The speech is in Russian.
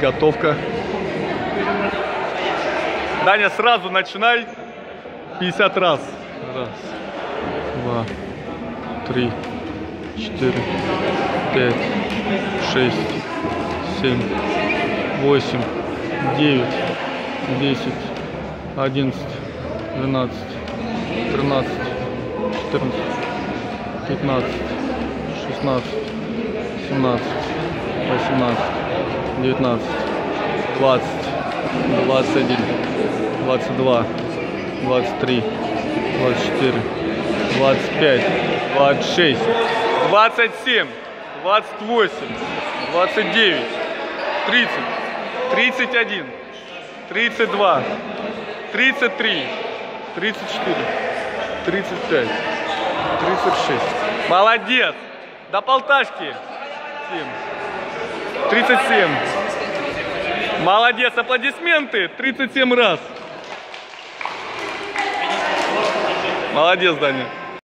подготовка. Даня, сразу начинай. 50 раз. Раз, два, три, четыре, пять, шесть, семь, восемь, девять, 10, 11, 12, 13, 14, 15, 16, 17, 18, 19, 20, 21, 22, 23, 24, 25, 26, 27, 28, 29, 30, 31, 32, 33, 34, 35, 36. Молодец! До полташки! 37. Молодец! Аплодисменты! 37 раз! Молодец, Даня!